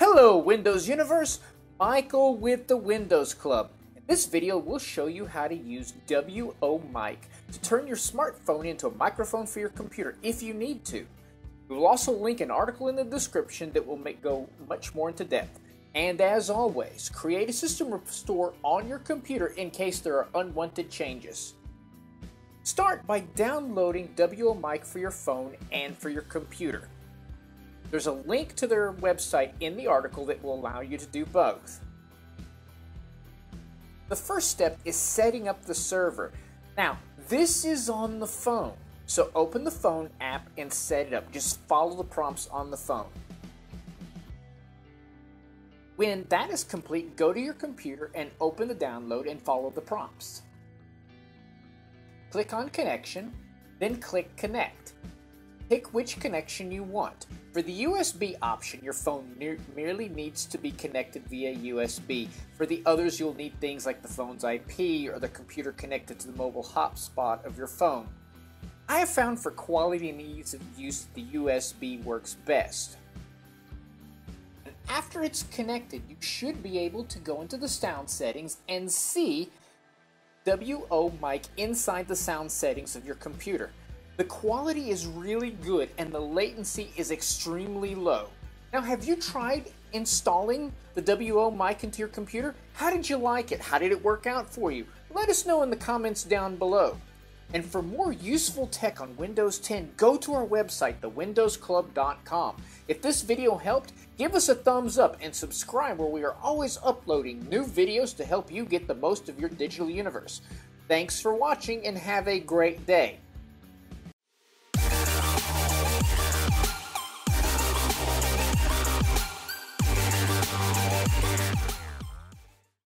Hello Windows Universe, Michael with the Windows Club. In this video we'll show you how to use Wo Mic to turn your smartphone into a microphone for your computer if you need to. We will also link an article in the description that will go much more into depth. And as always, create a system restore on your computer in case there are unwanted changes. Start by downloading Wo Mic for your phone and for your computer. There's a link to their website in the article that will allow you to do both. The first step is setting up the server. Now, this is on the phone, so open the phone app and set it up. Just follow the prompts on the phone. When that is complete, go to your computer and open the download and follow the prompts. Click on Connection, then click Connect. Pick which connection you want. For the USB option, your phone merely needs to be connected via USB. For the others, you'll need things like the phone's IP or the computer connected to the mobile hotspot of your phone. I have found for quality and ease of use, the USB works best. And after it's connected, you should be able to go into the sound settings and see Wo Mic inside the sound settings of your computer. The quality is really good and the latency is extremely low. Now, have you tried installing the Wo Mic into your computer? How did you like it? How did it work out for you? Let us know in the comments down below. And for more useful tech on Windows 10, go to our website, thewindowsclub.com. If this video helped, give us a thumbs up and subscribe, where we are always uploading new videos to help you get the most of your digital universe. Thanks for watching and have a great day.